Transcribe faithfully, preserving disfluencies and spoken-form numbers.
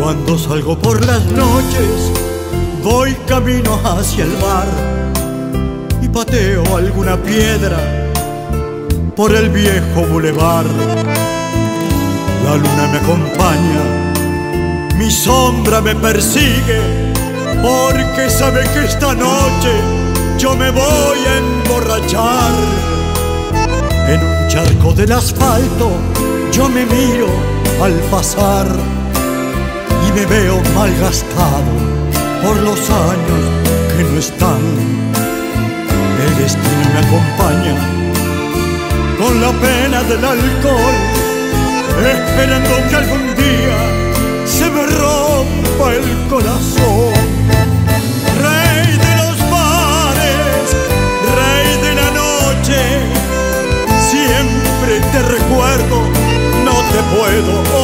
Cuando salgo por las noches, voy camino hacia el mar y pateo alguna piedra por el viejo bulevar. La luna me acompaña, mi sombra me persigue, porque sabe que esta noche yo me voy a emborrachar. En un charco del asfalto yo me miro al pasar y me veo malgastado por los años que no están. El destino me acompaña con la pena del alcohol, esperando que algún día se me rompa el corazón. Rey de los bares, rey de la noche, siempre te recuerdo, no te puedo olvidar.